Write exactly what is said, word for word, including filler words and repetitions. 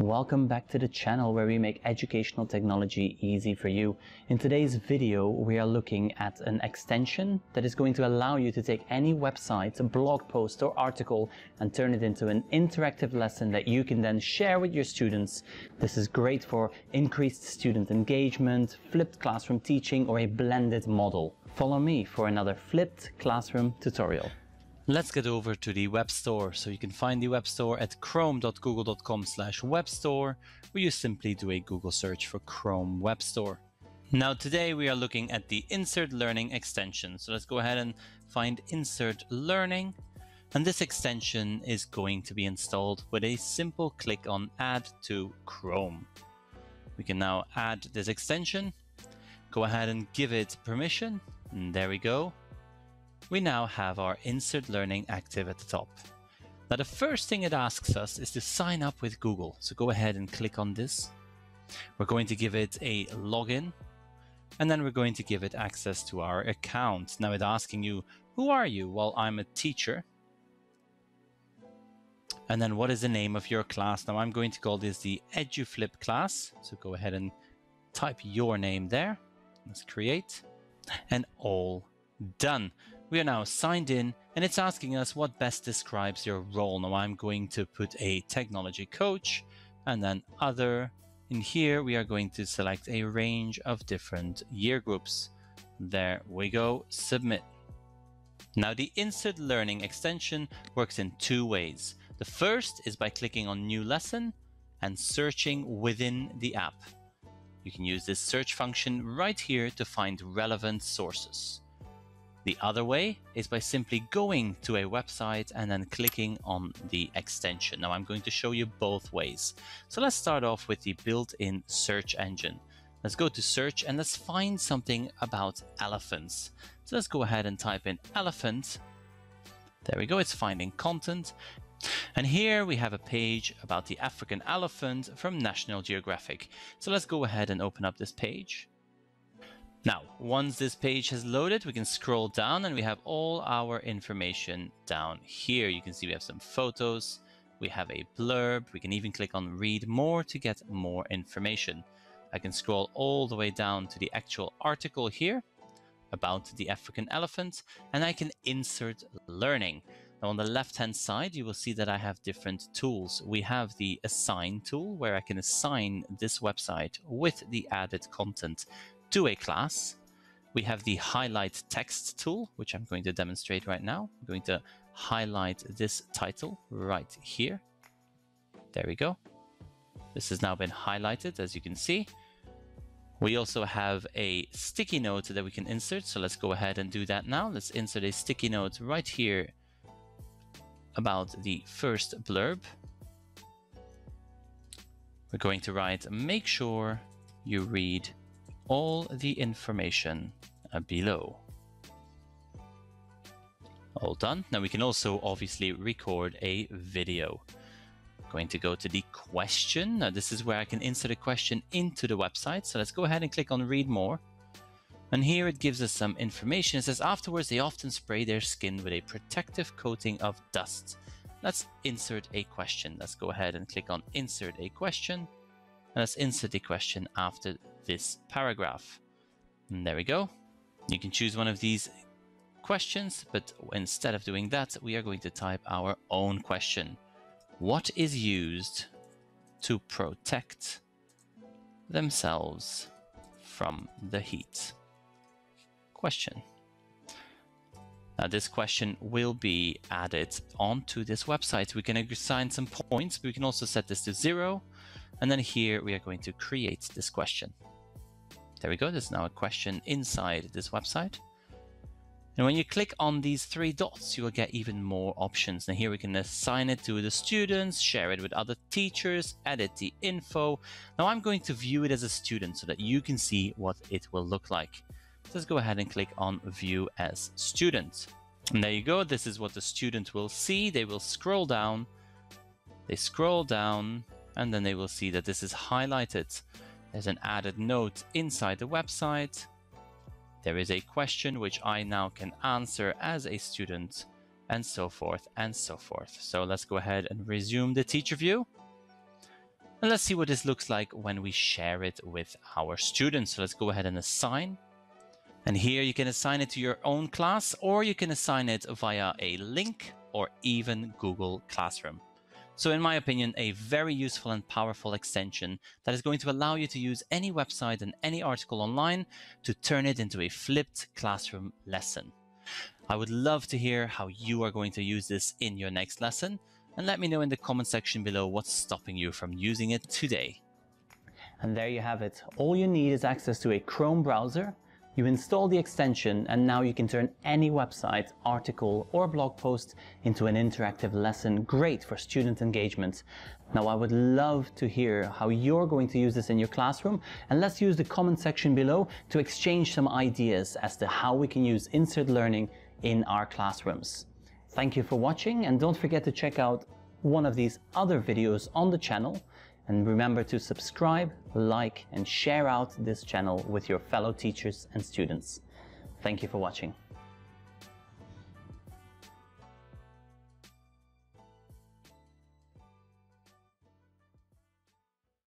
Welcome back to the channel where we make educational technology easy for you. In today's video we are looking at an extension that is going to allow you to take any website, blog post or article and turn it into an interactive lesson that you can then share with your students. This is great for increased student engagement, flipped classroom teaching or a blended model. Follow me for another flipped classroom tutorial. Let's get over to the web store. So you can find the web store at chrome dot google dot com slash web store, where you simply do a Google search for Chrome Web Store. Now today we are looking at the Insert Learning extension. So let's go ahead and find Insert Learning. And this extension is going to be installed with a simple click on Add to Chrome. We can now add this extension, go ahead and give it permission. And there we go. We now have our Insert Learning active at the top. Now the first thing it asks us is to sign up with Google. So go ahead and click on this. We're going to give it a login and then we're going to give it access to our account. Now it's asking you, who are you? Well, I'm a teacher. And then what is the name of your class? Now I'm going to call this the EduFlip class. So go ahead and type your name there. Let's create and all done. We are now signed in and it's asking us what best describes your role. Now I'm going to put a technology coach and then other. In here we are going to select a range of different year groups. There we go, submit. Now the Insert Learning extension works in two ways. The first is by clicking on New Lesson and searching within the app. You can use this search function right here to find relevant sources. The other way is by simply going to a website and then clicking on the extension. Now I'm going to show you both ways. So let's start off with the built-in search engine. Let's go to search and let's find something about elephants. So let's go ahead and type in elephant. There we go, it's finding content. And here we have a page about the African elephant from National Geographic. So let's go ahead and open up this page. Now, once this page has loaded, we can scroll down and we have all our information down here. You can see we have some photos, we have a blurb, we can even click on read more to get more information. I can scroll all the way down to the actual article here about the African elephant and I can insert learning. Now on the left-hand side, you will see that I have different tools. We have the assign tool where I can assign this website with the added content to a class. We have the highlight text tool, which I'm going to demonstrate right now. I'm going to highlight this title right here. There we go. This has now been highlighted, as you can see. We also have a sticky note that we can insert. So let's go ahead and do that now. Let's insert a sticky note right here about the first blurb. We're going to write, make sure you read all the information below. All done. Now we can also obviously record a video. I'm going to go to the question. Now this is where I can insert a question into the website. So let's go ahead and click on read more. And here it gives us some information. It says afterwards they often spray their skin with a protective coating of dust. Let's insert a question. Let's go ahead and click on insert a question. And let's insert the question after this paragraph. And there we go. You can choose one of these questions, but instead of doing that, we are going to type our own question. What is used to protect themselves from the heat? Question. Now this question will be added onto this website. We can assign some points, but we can also set this to zero. And then here we are going to create this question. There we go. There's now a question inside this website. And when you click on these three dots, you will get even more options. Now here we can assign it to the students, share it with other teachers, edit the info. Now I'm going to view it as a student so that you can see what it will look like. So let's go ahead and click on view as student. And there you go. This is what the student will see. They will scroll down. They scroll down. And then they will see that this is highlighted. There's an added note inside the website. There is a question which I now can answer as a student and so forth and so forth. So let's go ahead and resume the teacher view. And let's see what this looks like when we share it with our students. So let's go ahead and assign. And here you can assign it to your own class, or you can assign it via a link or even Google Classroom. So in my opinion, a very useful and powerful extension that is going to allow you to use any website and any article online to turn it into a flipped classroom lesson. I would love to hear how you are going to use this in your next lesson. And let me know in the comment section below what's stopping you from using it today. And there you have it. All you need is access to a Chrome browser. You install the extension and now you can turn any website, article or blog post into an interactive lesson. Great for student engagement. Now I would love to hear how you're going to use this in your classroom, and let's use the comment section below to exchange some ideas as to how we can use Insert Learning in our classrooms. Thank you for watching, and don't forget to check out one of these other videos on the channel. And remember to subscribe, like, and share out this channel with your fellow teachers and students. Thank you for watching.